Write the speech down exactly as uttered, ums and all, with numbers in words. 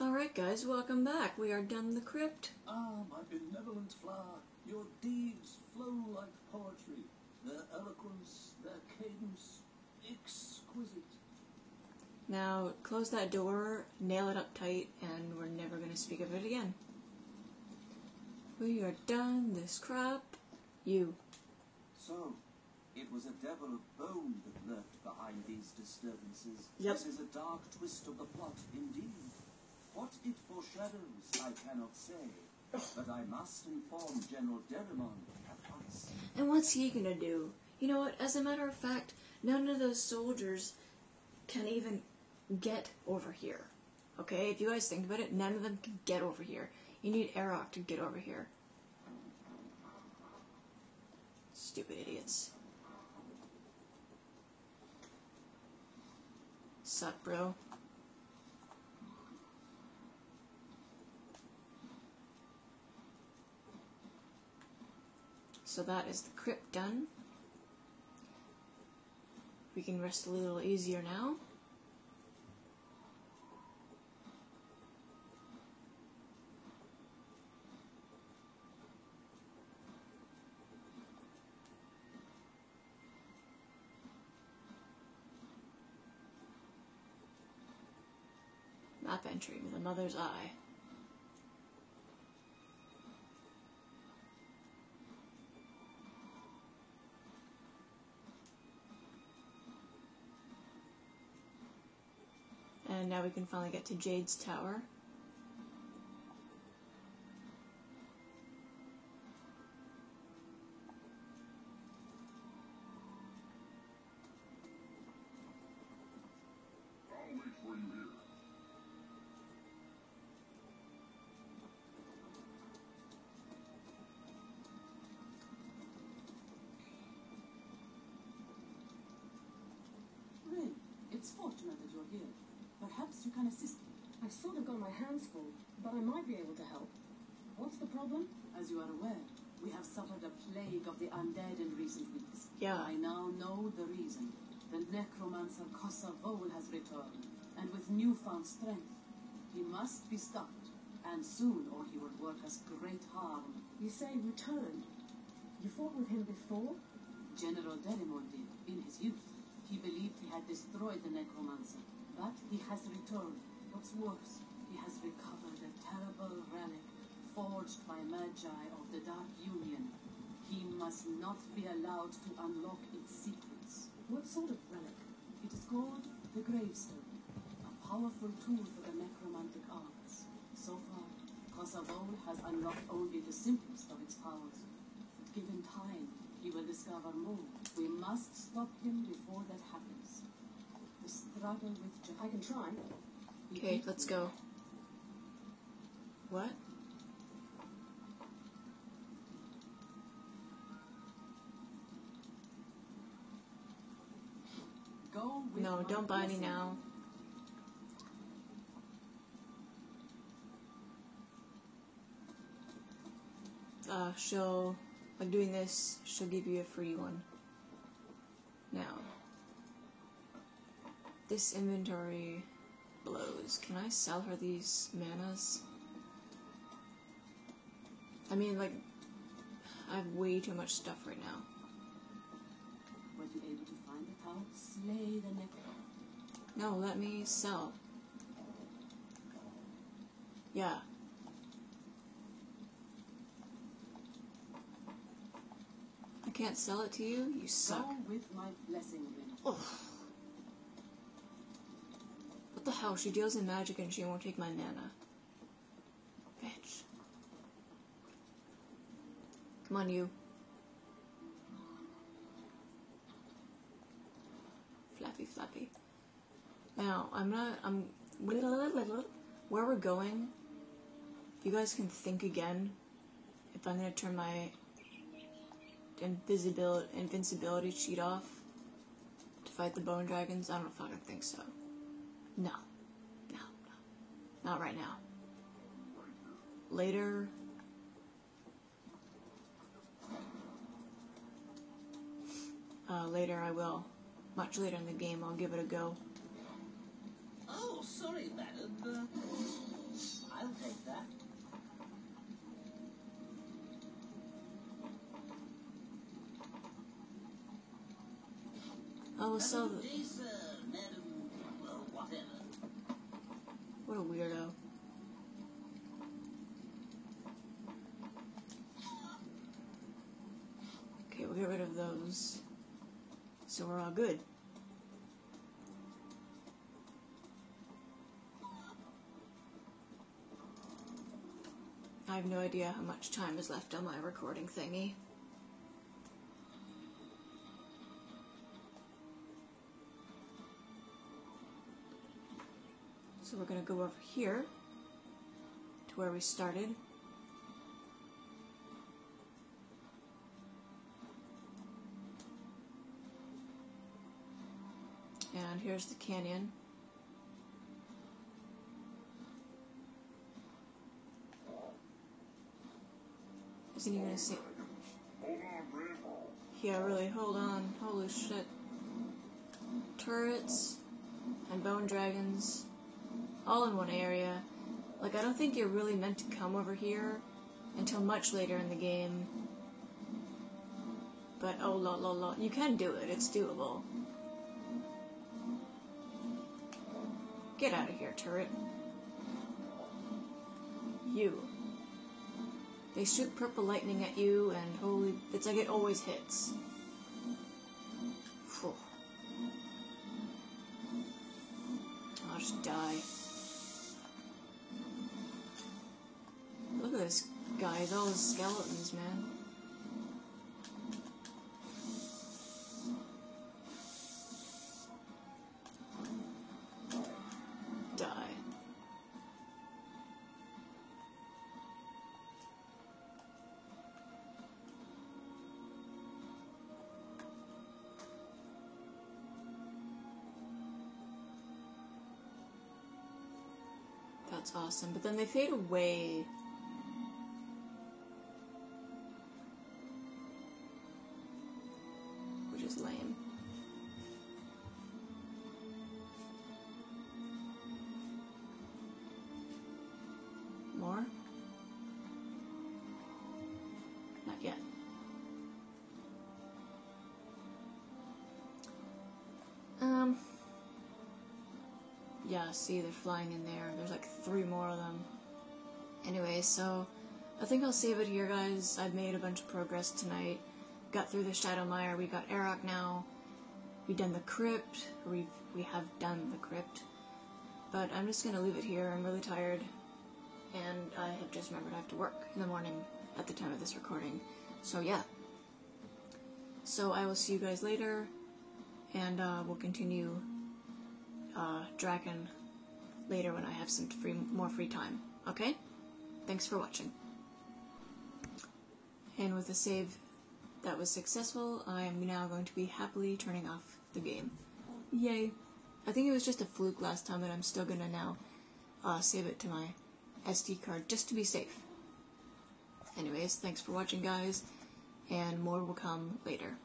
Alright guys, welcome back. We are done the crypt. Ah, my benevolent flower, your deeds flow like poetry. Their eloquence, their cadence, exquisite. Now, close that door, nail it up tight, and we're never going to speak of it again. We are done this crap. You. So, it was a devil of bone that lurked behind these disturbances. Yep. This is a dark twist of the plot, indeed. What it foreshadows, I cannot say, but I must inform General Delimondi at once. And what's he gonna do? You know what, as a matter of fact, none of those soldiers can even get over here. Okay, if you guys think about it, none of them can get over here. You need Arokh to get over here. Stupid idiots. Sup, bro. So that is the crypt done. We can rest a little easier now. Map entry with a mother's eye. And now we can finally get to Jade's Tower. I'll wait for you here. Really, it's fortunate that you're here. Perhaps you can assist me. I've sort of got my hands full, but I might be able to help. What's the problem? As you are aware, we have suffered a plague of the undead in recent weeks. Yeah. I now know the reason. The necromancer Kosavol has returned, and with newfound strength. He must be stopped, and soon, or he will work us great harm. You say returned? You fought with him before? General Delimondi, in his youth, he believed he had destroyed the necromancer. But he has returned. What's worse, he has recovered a terrible relic forged by magi of the Dark Union. He must not be allowed to unlock its secrets. What sort of relic? It is called the Gravestone, a powerful tool for the necromantic arts. So far, Kosavol has unlocked only the simplest of its powers. But given time, he will discover more. We must stop him before that happens. The struggle with I can try. Okay, let's go. What? Go with No, don't buy me now. Uh, she'll by doing this, she'll give you a free one. Now. This inventory blows. Can I sell her these manas? I mean, like, I have way too much stuff right now. Were you able to find the power? Slay the necro. No, let me sell. Yeah. I can't sell it to you? You suck. Go with my blessing ring. Ugh. What the hell? She deals in magic and she won't take my mana. Bitch. Come on, you. Flappy, flappy. Now, I'm not. I'm. Where we're going, you guys can think again if I'm gonna turn my invisibility, invincibility cheat off to fight the bone dragons. I don't fucking think so. No. No, no. Not right now. Later. Uh, later I will. Much later in the game, I'll give it a go. Oh, sorry, madam. Uh, I'll take that. Oh, so... What a weirdo. Okay, we'll get rid of those. So we're all good. I have no idea how much time is left on my recording thingy. So we're going to go over here to where we started. And here's the canyon. Isn't he going to see? Yeah, really, hold on. Holy shit. Turrets and bone dragons. All in one area. Like, I don't think you're really meant to come over here until much later in the game. But, oh, la, la, la. You can do it. It's doable. Get out of here, turret. You. They shoot purple lightning at you, and holy... It's like it always hits. Whew. I'll just die. Look at this guy, he's all his skeletons, man. Die. That's awesome, but then they fade away. Yeah, see, they're flying in there. There's like three more of them. Anyway, so I think I'll save it here, guys. I've made a bunch of progress tonight. Got through the Shadowmire. We got Arokh now. We've done the crypt. We've, we have done the crypt. But I'm just going to leave it here. I'm really tired. And I have just remembered I have to work in the morning at the time of this recording. So, yeah. So I will see you guys later. And uh, we'll continue... Uh, Drakan later when I have some free, more free time. Okay? Thanks for watching. And with the save that was successful, I am now going to be happily turning off the game. Yay! I think it was just a fluke last time, and I'm still gonna now uh, save it to my S D card just to be safe. Anyways, thanks for watching, guys, and more will come later.